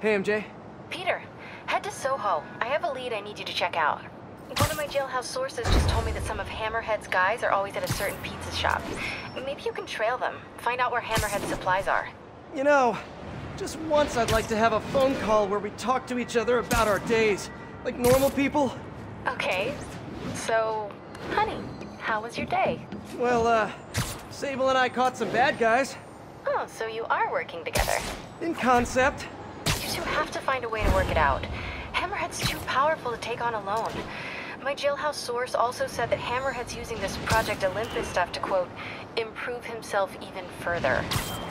Hey, MJ. Peter, head to Soho. I have a lead I need you to check out. One of my jailhouse sources just told me that some of Hammerhead's guys are always at a certain pizza shop. Maybe you can trail them. Find out where Hammerhead's supplies are. You know, just once I'd like to have a phone call where we talk to each other about our days. Like normal people. Okay. So, honey, how was your day? Well, Sable and I caught some bad guys. Oh, so you are working together. In concept. You two have to find a way to work it out. Hammerhead's too powerful to take on alone. My jailhouse source also said that Hammerhead's using this Project Olympus stuff to, quote, improve himself even further.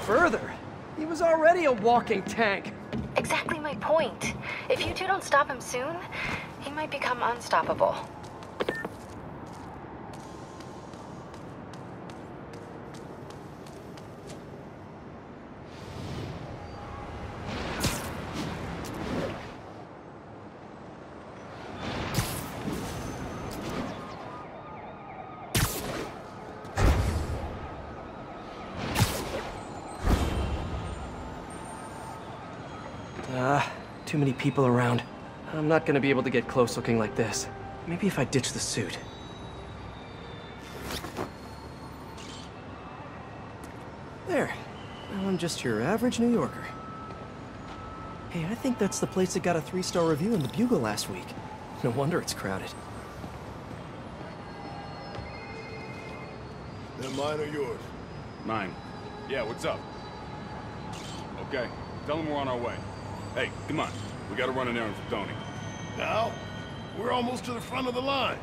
Further? He was already a walking tank. Exactly my point. If you two don't stop him soon, he might become unstoppable. Too many people around. I'm not gonna be able to get close looking like this. Maybe if I ditch the suit. There. Now I'm just your average New Yorker. Hey, I think that's the place that got a 3-star review in the Bugle last week. No wonder it's crowded. They're mine or yours? Mine. Yeah, what's up? Okay, tell them we're on our way. Hey, come on. We gotta run an errand for Tony. Now? We're almost to the front of the line.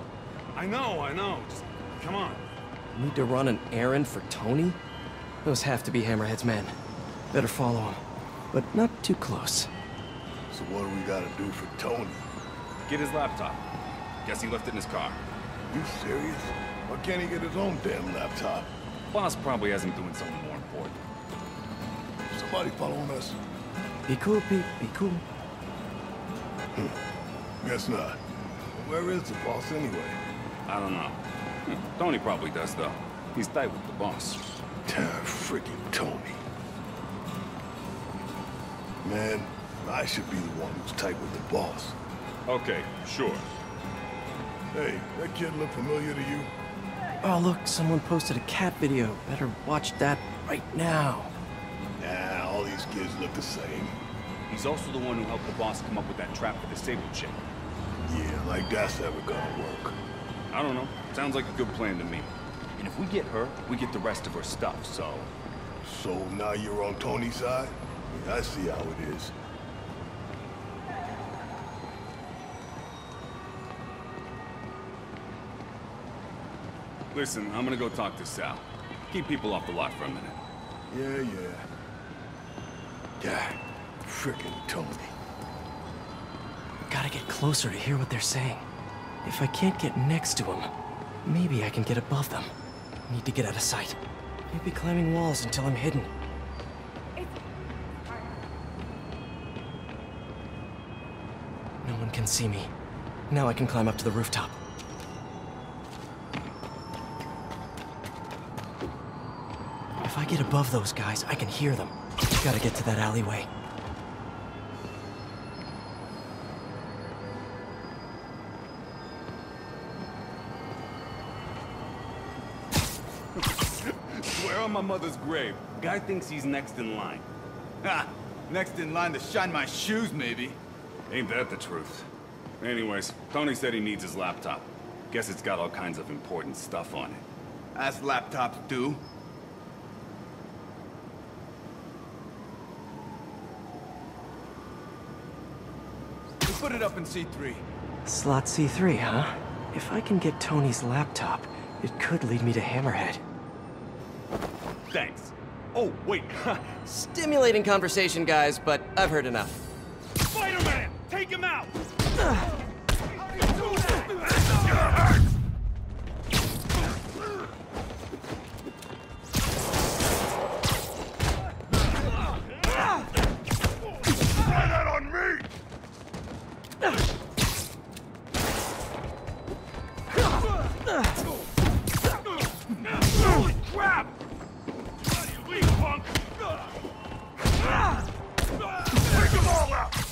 I know. Just come on. Need to run an errand for Tony? Those have to be Hammerhead's men. Better follow him. But not too close. So what do we gotta do for Tony? Get his laptop. Guess he left it in his car. You serious? Why can't he get his own damn laptop? Boss probably has him doing something more important. Somebody following us? Be cool, Pete. Be cool. Guess not. Where is the boss anyway? I don't know. Tony probably does, though. He's tight with the boss. Damn freaking Tony. Man, I should be the one who's tight with the boss. Okay, sure. Hey, that kid look familiar to you? Oh, look, someone posted a cat video. Better watch that right now. Nah, all these kids look the same. He's also the one who helped the boss come up with that trap for the Sable chick. Yeah, like that's ever gonna work. I don't know. Sounds like a good plan to me. And if we get her, we get the rest of her stuff, so... So now you're on Tony's side? Yeah, I see how it is. Listen, I'm gonna go talk to Sal. Keep people off the lot for a minute. Yeah. Frickin' Tony. Gotta get closer to hear what they're saying. If I can't get next to them, maybe I can get above them. Need to get out of sight. Maybe climbing walls until I'm hidden. No one can see me. Now I can climb up to the rooftop. If I get above those guys, I can hear them. Gotta get to that alleyway. Swear on my mother's grave. Guy thinks he's next in line. Ha! Next in line to shine my shoes, maybe. Ain't that the truth. Anyways, Tony said he needs his laptop. Guess it's got all kinds of important stuff on it. As laptops do. Put it up in C3. Slot C3, huh? If I can get Tony's laptop, it could lead me to Hammerhead. Thanks. Oh, wait. Stimulating conversation, guys, but I've heard enough. Spider-Man! Take him out! Take them all out!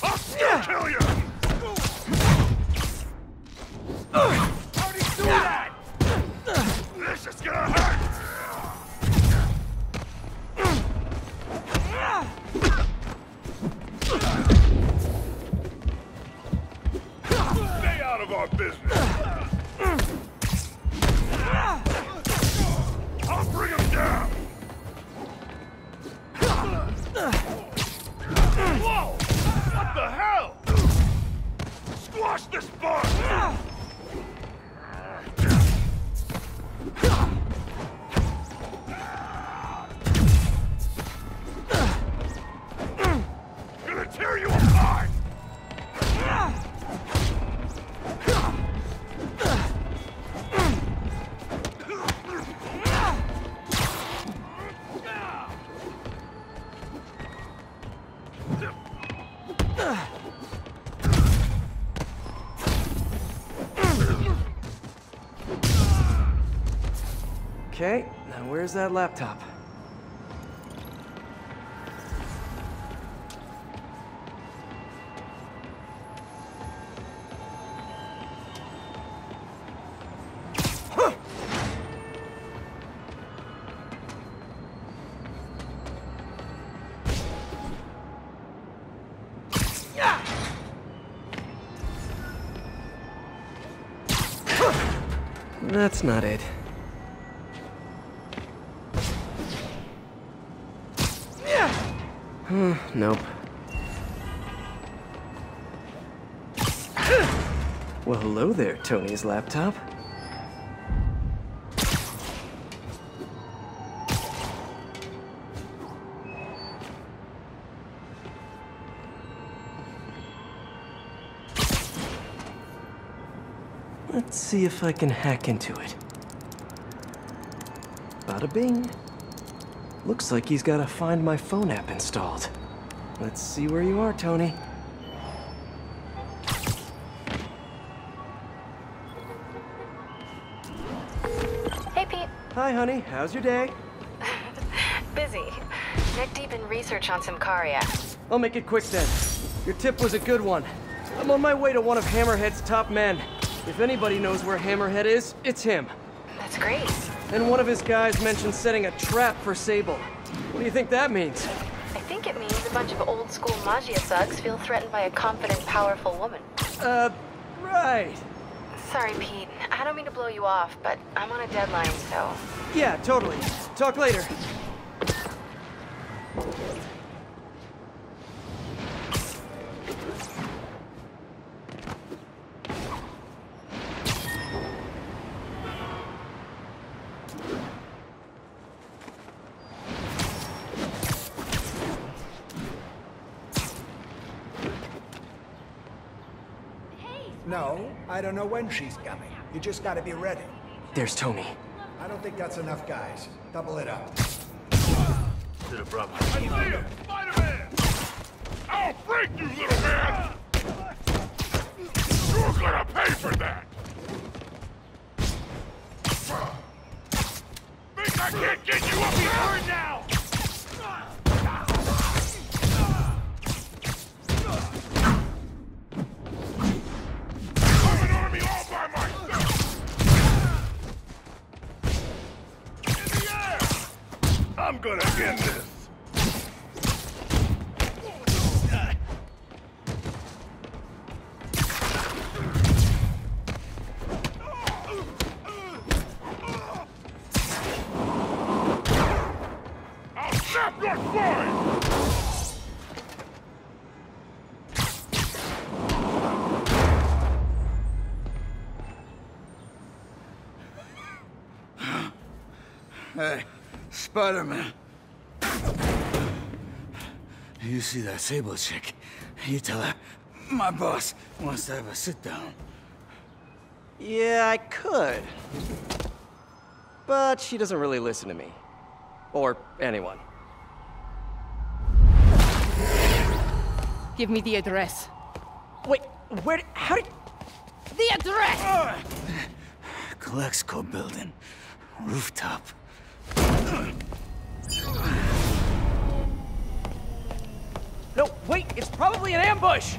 Okay, now where's that laptop? That's not it. Nope. Well, hello there, Tony's laptop. Let's see if I can hack into it. Bada bing. Looks like he's got a Find My Phone app installed. Let's see where you are, Tony. Hey, Pete. Hi, honey. How's your day? Busy. Neck deep in research on Symkaria. I'll make it quick then. Your tip was a good one. I'm on my way to one of Hammerhead's top men. If anybody knows where Hammerhead is, it's him. That's great. And one of his guys mentioned setting a trap for Sable. What do you think that means? I think it means a bunch of old-school Maggia thugs feel threatened by a confident, powerful woman. Right. Sorry, Pete. I don't mean to blow you off, but I'm on a deadline, so... Yeah, totally. Talk later. No, I don't know when she's coming. You just gotta be ready. There's Tony. I don't think that's enough, guys. Double it up. Did a problem. I see him! Spider-Man! I'll break you, little man! You're gonna pay for that! Think I can't get you up here now! I'm gonna get this! I'll snap your spine! Hey. Spider-Man. You see that Sable chick? You tell her, my boss wants to have a sit-down. Yeah, I could. But she doesn't really listen to me. Or anyone. Give me the address. Wait, where... how did... The address! Colexco building. Rooftop. No, wait, it's probably an ambush!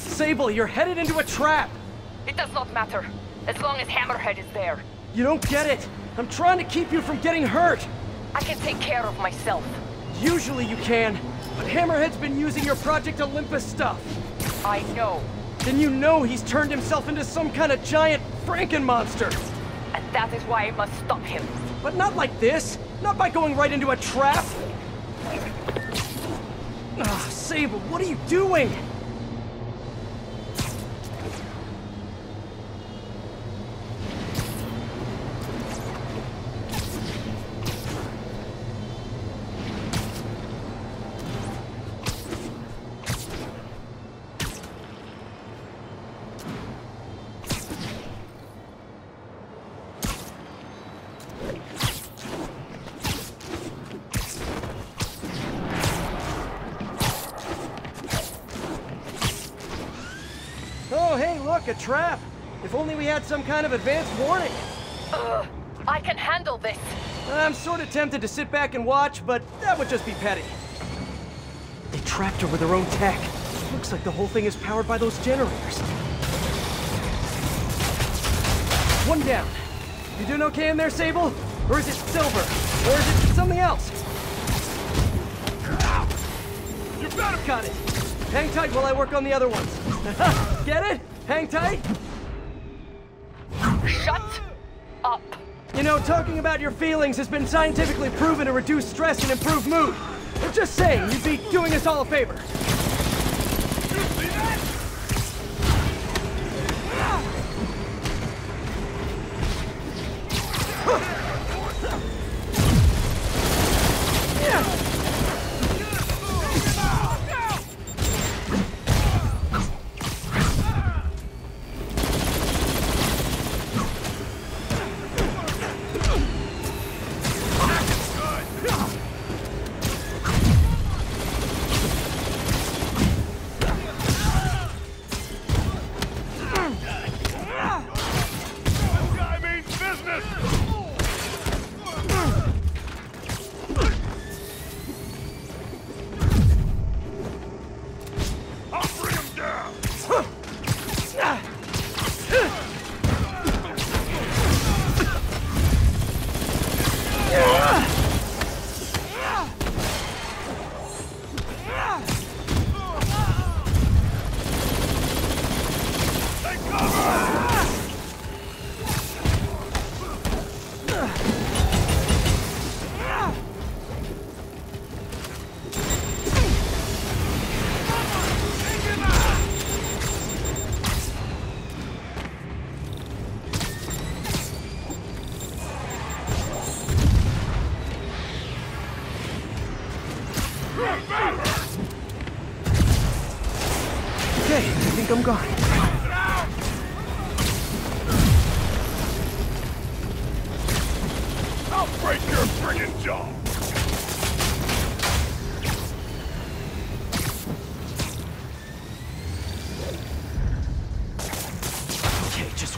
Sable, you're headed into a trap! It does not matter. As long as Hammerhead is there. You don't get it! I'm trying to keep you from getting hurt! I can take care of myself. Usually you can, but Hammerhead's been using your Project Olympus stuff. I know. Then you know he's turned himself into some kind of giant Franken-monster. And that is why I must stop him. But not like this! Not by going right into a trap! Ah, Sable, what are you doing? like a trap. If only we had some kind of advance warning. Ugh, I can handle this. I'm sort of tempted to sit back and watch, but that would just be petty. They trapped her with her own tech. Looks like the whole thing is powered by those generators. One down. You doing okay in there, Sable? Or is it silver? Or is it something else? Ow. You better cut it! Hang tight while I work on the other ones. Get it? Hang tight? Shut up. You know, talking about your feelings has been scientifically proven to reduce stress and improve mood. I'm just saying, you'd be doing us all a favor.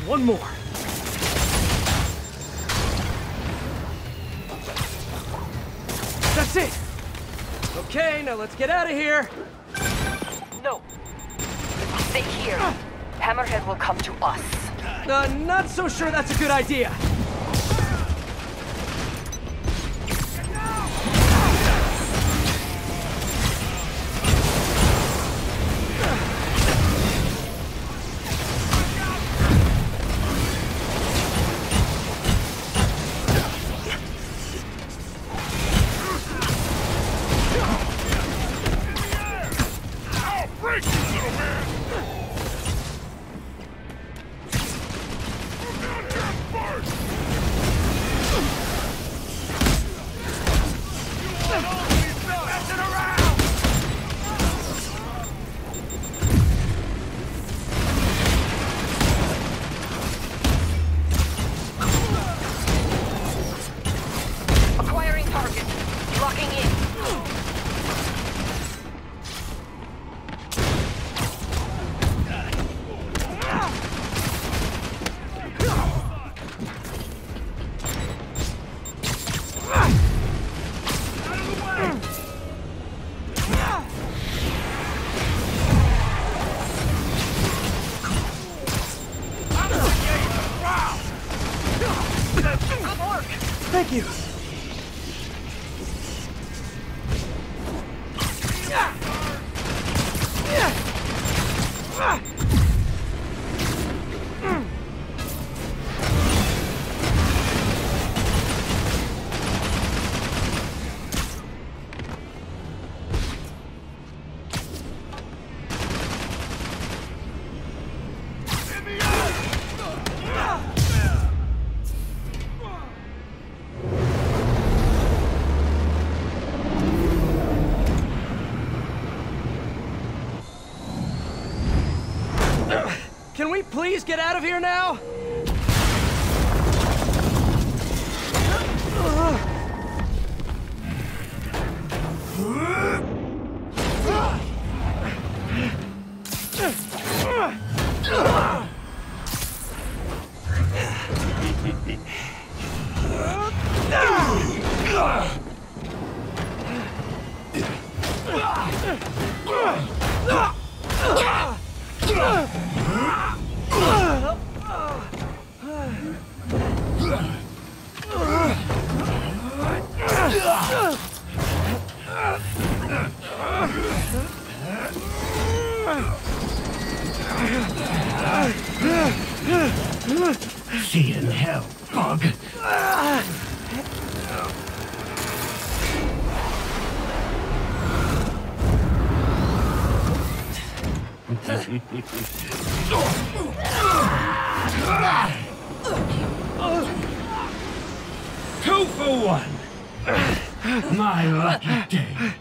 One more. That's it. Okay, now let's get out of here. No. Stay here. Hammerhead will come to us. Not so sure that's a good idea. Please get out of here now! See in hell, bug. Two for one. My lucky day.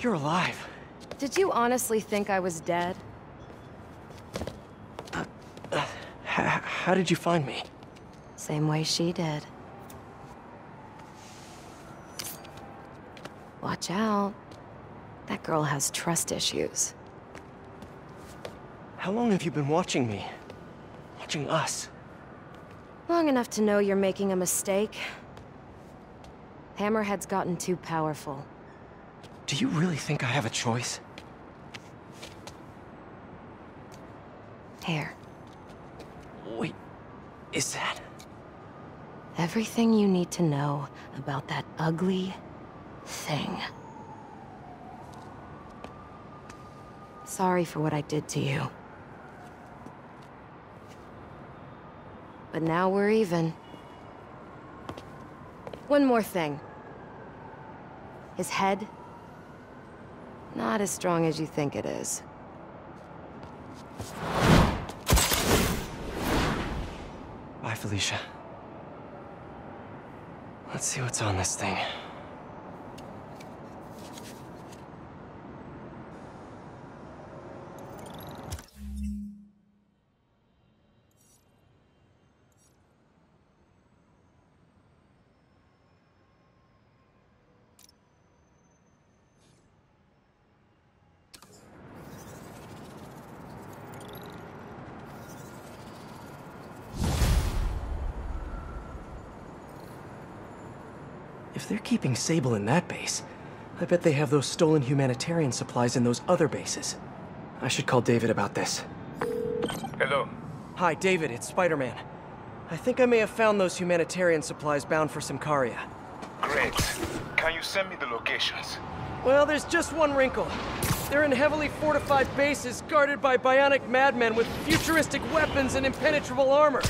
You're alive. Did you honestly think I was dead? How did you find me? Same way she did. Watch out. That girl has trust issues. How long have you been watching me? Watching us? Long enough to know you're making a mistake. Hammerhead's gotten too powerful. Do you really think I have a choice? Here. Wait, is that... everything you need to know about that ugly thing. Sorry for what I did to you. But now we're even. One more thing. His head... not as strong as you think it is. Bye, Felicia. Let's see what's on this thing. If they're keeping Sable in that base, I bet they have those stolen humanitarian supplies in those other bases. I should call David about this. Hello. Hi, David, it's Spider-Man. I think I may have found those humanitarian supplies bound for Symkaria. Great. Can you send me the locations? Well, there's just one wrinkle. They're in heavily fortified bases guarded by bionic madmen with futuristic weapons and impenetrable armor.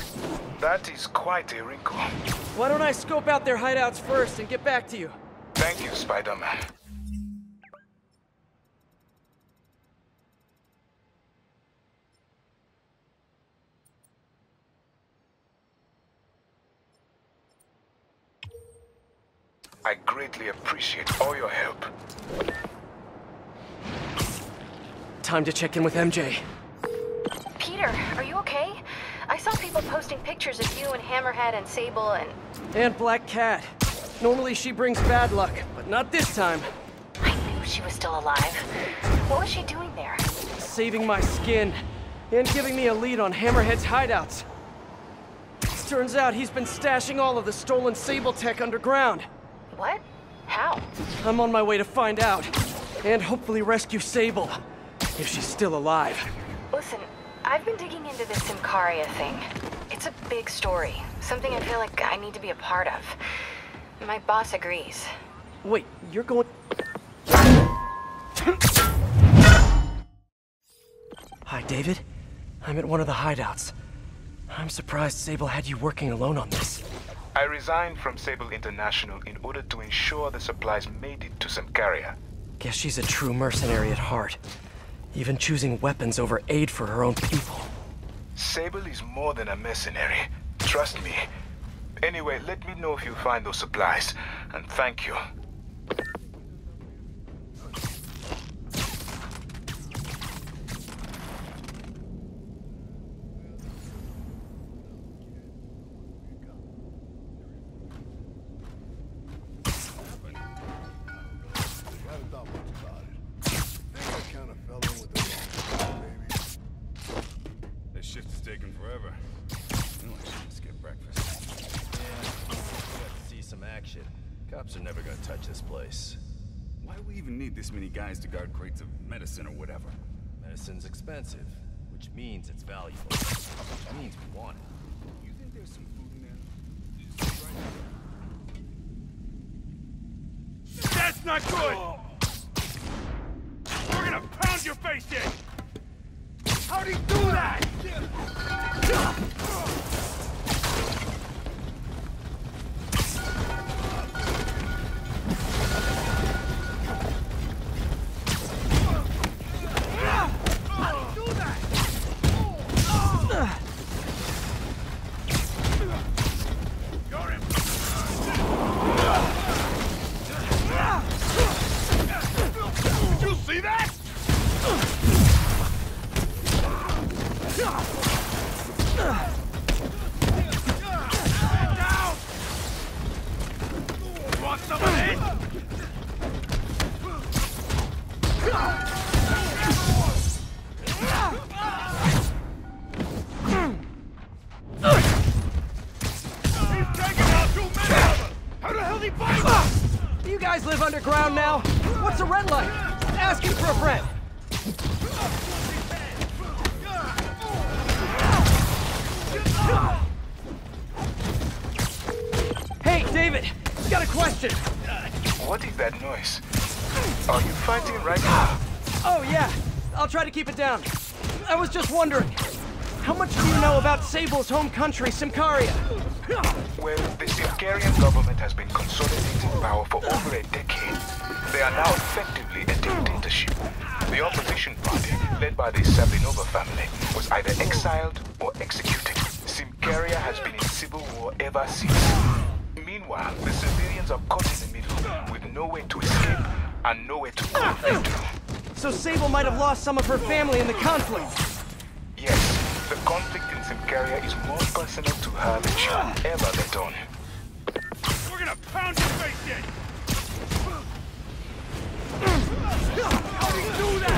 That is quite a wrinkle. Why don't I scope out their hideouts first and get back to you? Thank you, Spider-Man. I greatly appreciate all your help. Time to check in with MJ. Peter, are you okay? I saw people posting pictures of you and Hammerhead and Sable and... and Black Cat. Normally she brings bad luck, but not this time. I knew she was still alive. What was she doing there? Saving my skin, and giving me a lead on Hammerhead's hideouts. It turns out he's been stashing all of the stolen Sable tech underground. What? How? I'm on my way to find out, and hopefully rescue Sable, if she's still alive. Listen. I've been digging into this Symkaria thing. It's a big story. Something I feel like I need to be a part of. My boss agrees. Wait, you're going... Hi, David. I'm at one of the hideouts. I'm surprised Sable had you working alone on this. I resigned from Sable International in order to ensure the supplies made it to Symkaria. Guess she's a true mercenary at heart. Even choosing weapons over aid for her own people. Sable is more than a mercenary. Trust me. Anyway, let me know if you find those supplies. And thank you. To guard crates of medicine or whatever. Medicine's expensive, which means it's valuable. Which means we want it. You think there's some food in there? That's not good! Oh. We're gonna pound your face in! How'd he do that? Underground now? What's a rent like? Asking for a friend. Hey, David, got a question. What is that noise? Are you fighting right now? Oh, yeah. I'll try to keep it down. I was just wondering, how much do you know about Sable's home country, Symkaria? Well, the Symkarian government has been consolidating power for over a decade. They are now effectively a dictatorship. The opposition party, led by the Sablinova family, was either exiled or executed. Symkaria has been in civil war ever since. Meanwhile, the civilians are caught in the middle, with nowhere to escape and nowhere to go into. So Sable might have lost some of her family in the conflict? Yes. The conflict in Symkaria is more personal to her than she will ever let on. We're gonna pound your face in! How do you do that?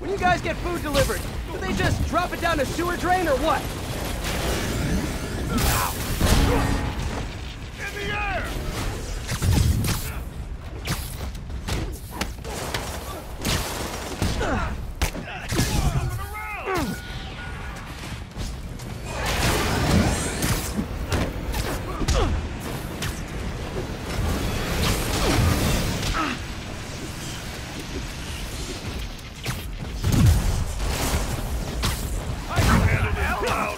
When you guys get food delivered, do they just drop it down a sewer drain or what? In the air! Out.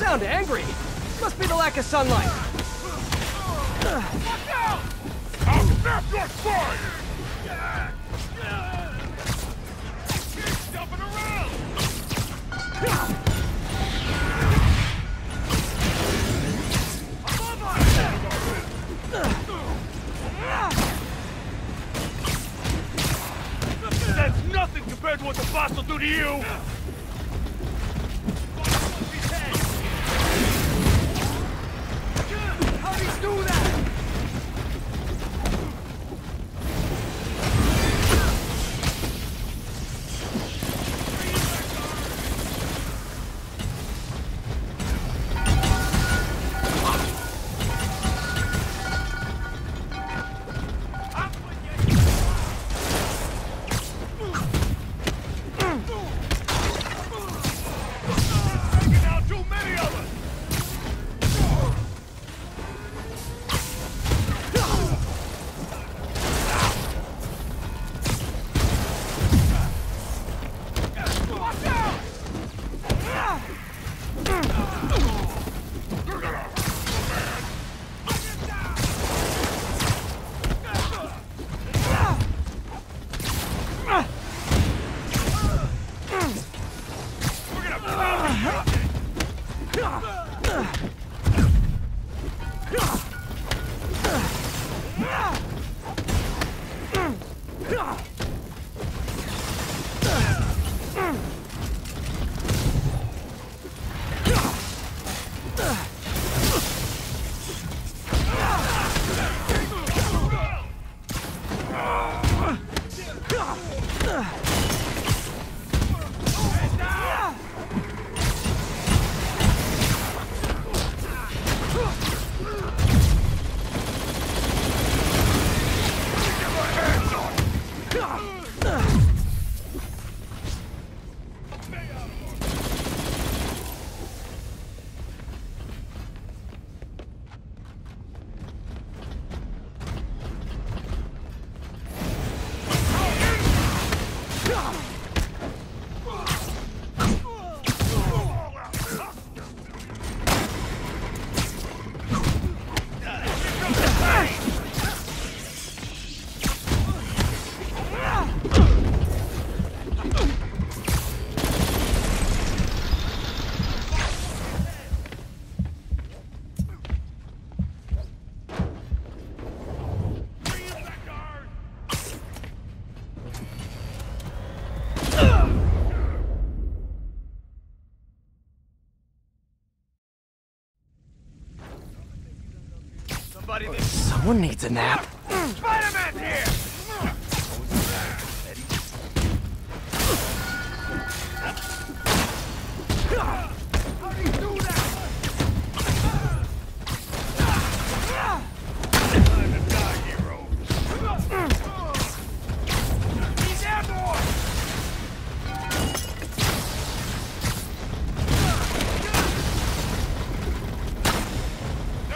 sound angry. Must be the lack of sunlight. Watch out! I'll snap your spine! Keep jumping around! That's nothing compared to what the boss will do to you! Do that! Someone needs a nap. Spider-Man's here! How do you do that? I'm a guy hero. He's outdoors!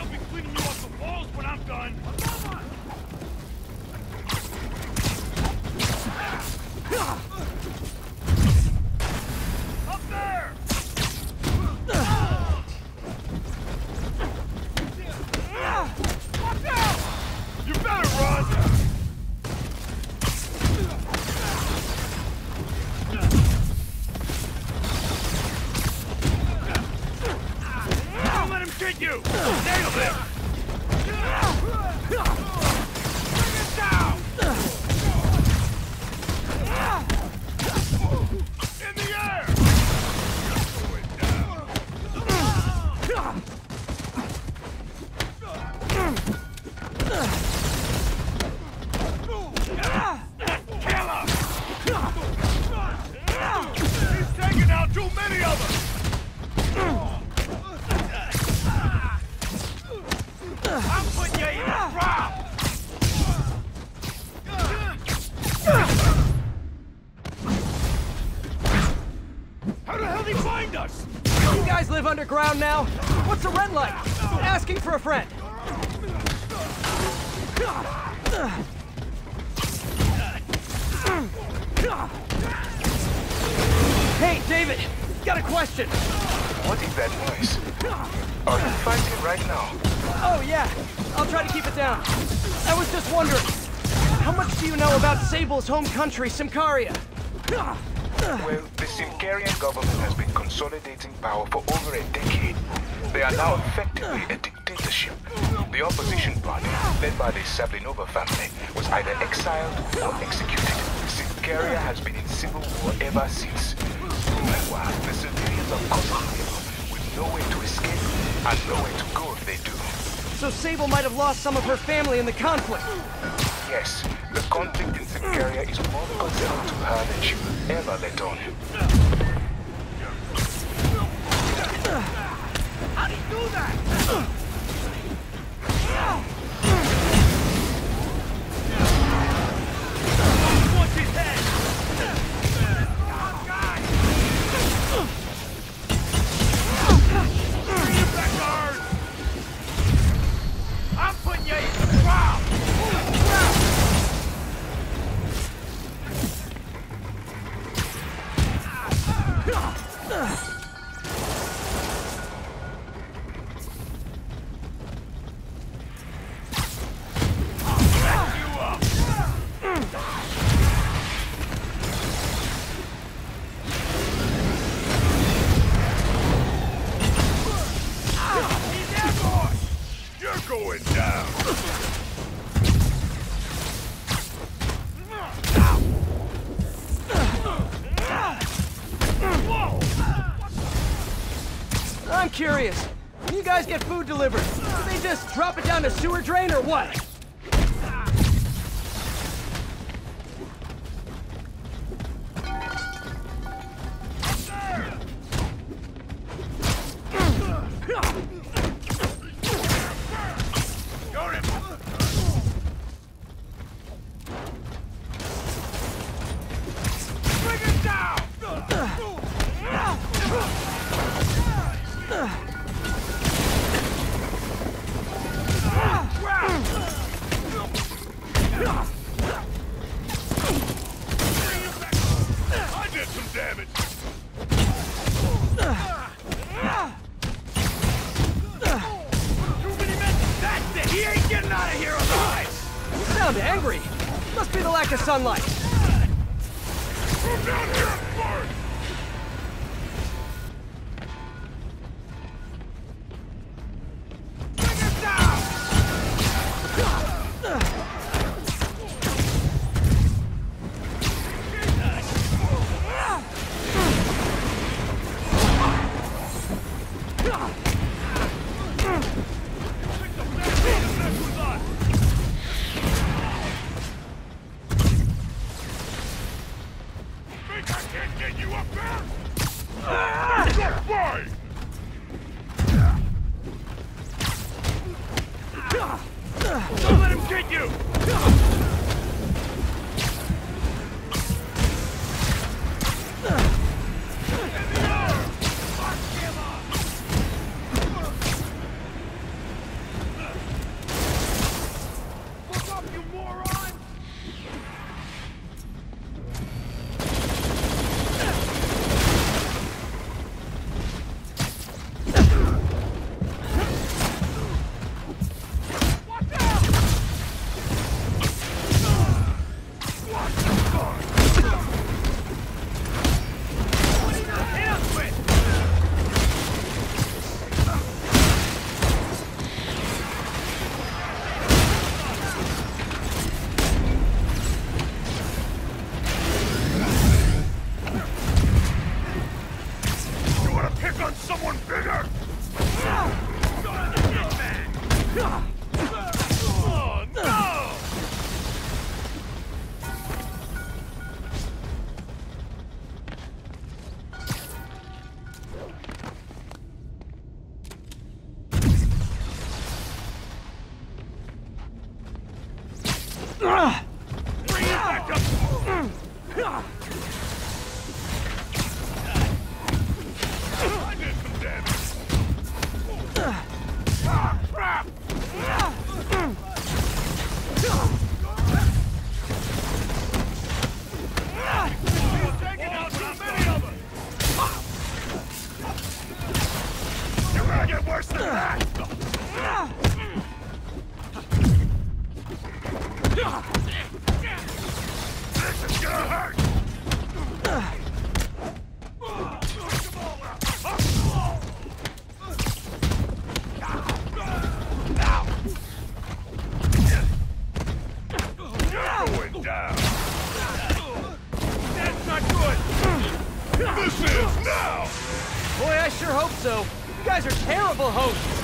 They'll be cleaning you off the walls when I'm done. Underground now? What's the rent like? Asking for a friend. Hey, David, got a question. What is that noise? Are you fighting right now? Oh, yeah. I'll try to keep it down. I was just wondering, how much do you know about Sable's home country, Symkaria? Well, the Symkarian government has been consolidating power for over a decade. They are now effectively a dictatorship. The opposition party, led by the Sablinova family, was either exiled or executed. Symkaria has been in civil war ever since. Meanwhile, the civilians are caught with no way to escape and nowhere to go if they do. So Sable might have lost some of her family in the conflict. Yes, the conflict in Symkaria is more concerned to her than she will ever let on. How do you do that? I'm curious, when you guys get food delivered, do they just drop it down a sewer drain or what? Angry. Must be the lack of sunlight. Move down here, Bart. Bring it down. Don't let him get you! Look up, you moron! sure hope so. You guys are terrible hosts.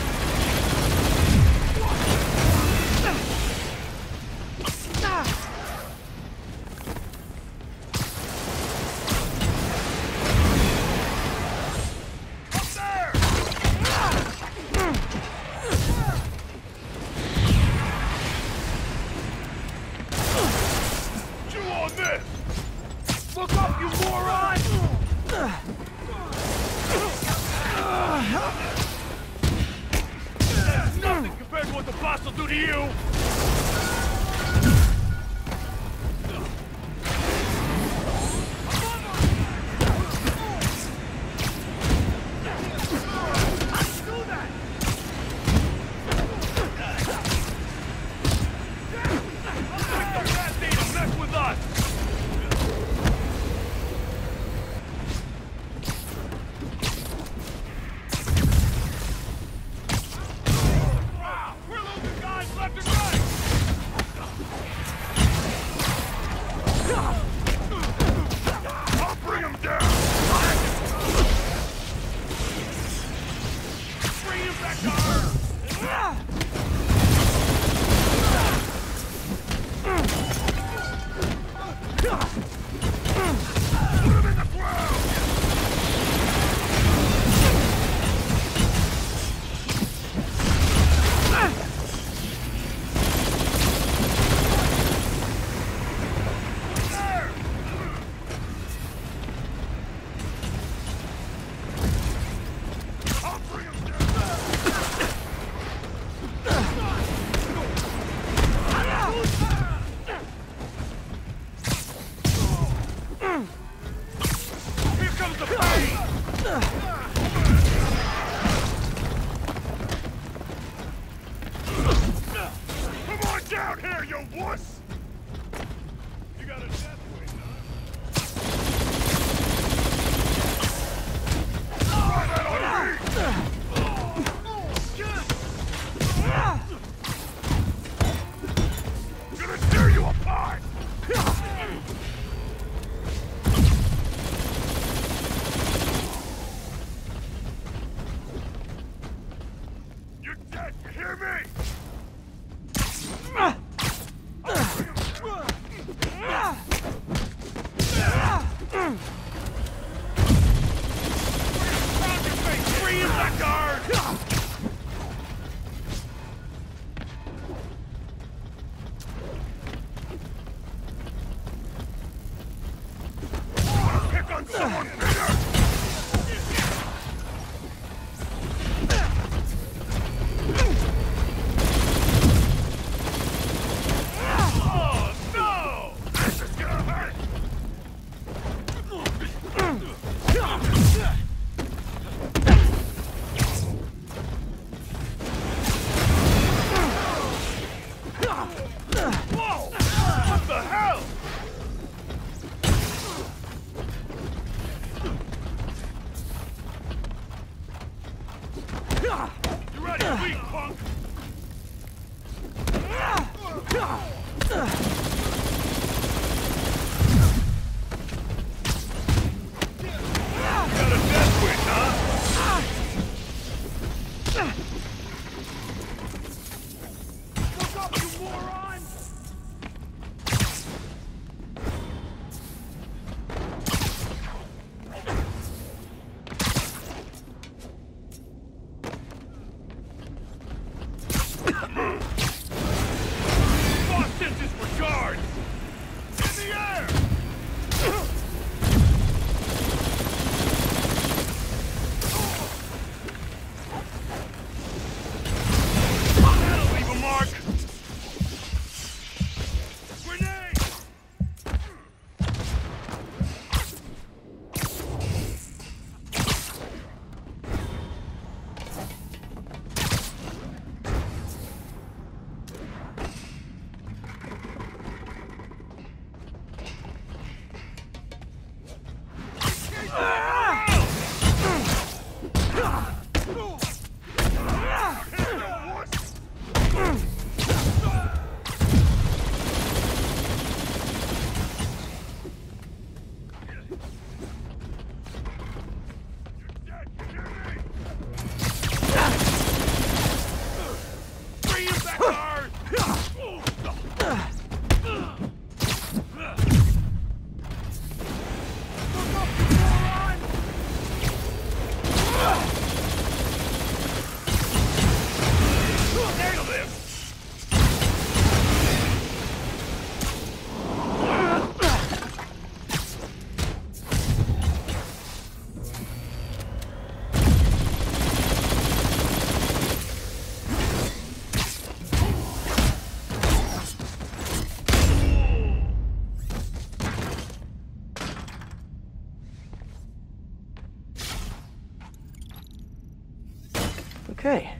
Okay.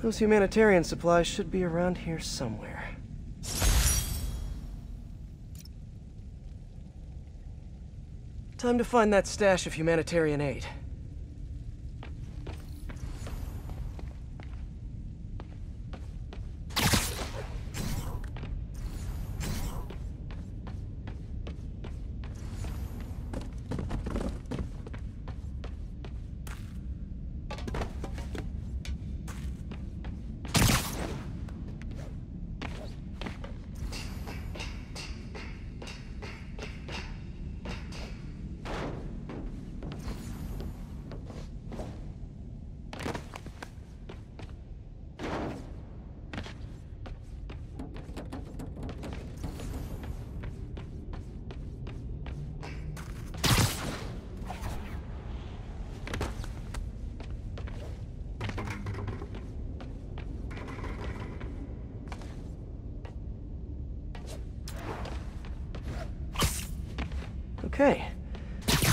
Those humanitarian supplies should be around here somewhere. Time to find that stash of humanitarian aid. Okay,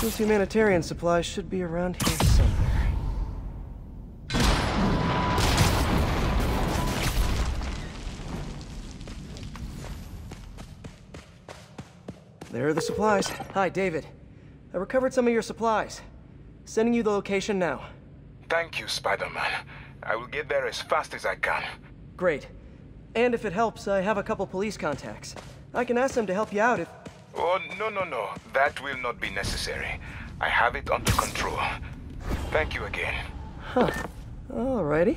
those humanitarian supplies should be around here somewhere. There are the supplies. Hi, David. I recovered some of your supplies. Sending you the location now. Thank you, Spider-Man. I will get there as fast as I can. Great. And if it helps, I have a couple police contacts. I can ask them to help you out if... Oh, no. That will not be necessary. I have it under control. Thank you again. Huh. Alrighty.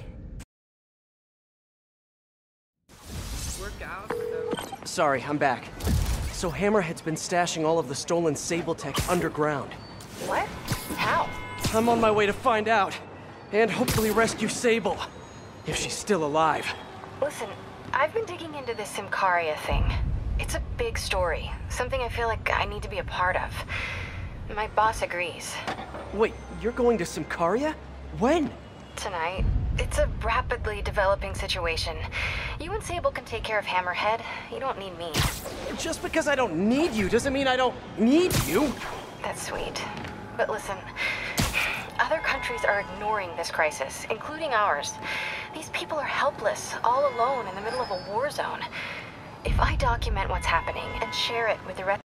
Sorry, I'm back. So Hammerhead's been stashing all of the stolen Sable tech underground. What? How? I'm on my way to find out. And hopefully rescue Sable. If she's still alive. Listen, I've been digging into this Symkaria thing. It's a big story. Something I feel like I need to be a part of. My boss agrees. Wait, you're going to Symkaria? When? Tonight. It's a rapidly developing situation. You and Sable can take care of Hammerhead. You don't need me. Just because I don't need you doesn't mean I don't need you. That's sweet. But listen, other countries are ignoring this crisis, including ours. These people are helpless, all alone in the middle of a war zone. If I document what's happening and share it with the rest...